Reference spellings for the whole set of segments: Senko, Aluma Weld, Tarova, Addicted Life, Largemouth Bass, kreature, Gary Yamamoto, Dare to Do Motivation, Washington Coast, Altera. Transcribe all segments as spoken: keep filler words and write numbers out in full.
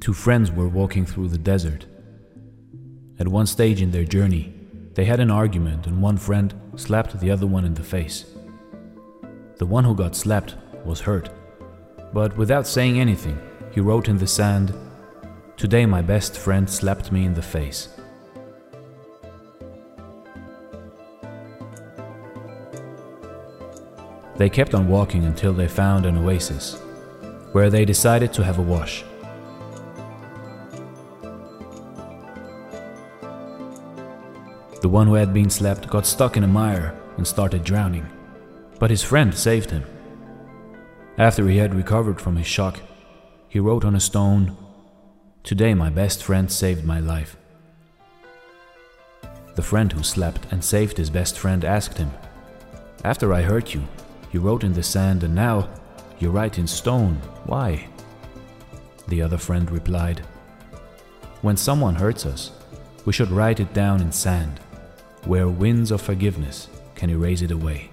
Two friends were walking through the desert. At one stage in their journey, they had an argument and one friend slapped the other one in the face. The one who got slapped was hurt, but without saying anything, he wrote in the sand, "Today my best friend slapped me in the face." They kept on walking until they found an oasis, where they decided to have a wash. The one who had been slapped got stuck in a mire and started drowning, but his friend saved him. After he had recovered from his shock, he wrote on a stone, "Today my best friend saved my life." The friend who slapped and saved his best friend asked him, "After I hurt you, you wrote in the sand and now you write in stone, why?" The other friend replied, "When someone hurts us, we should write it down in sand, where winds of forgiveness can erase it away.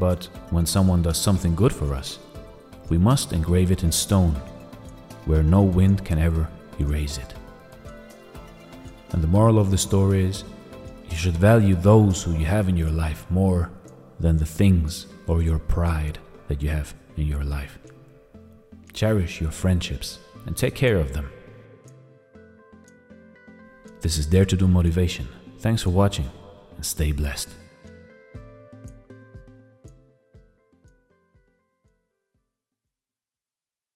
But when someone does something good for us, we must engrave it in stone, where no wind can ever erase it." And the moral of the story is, you should value those who you have in your life more than the things or your pride that you have in your life. Cherish your friendships and take care of them. This is Dare to Do Motivation. Thanks for watching and stay blessed.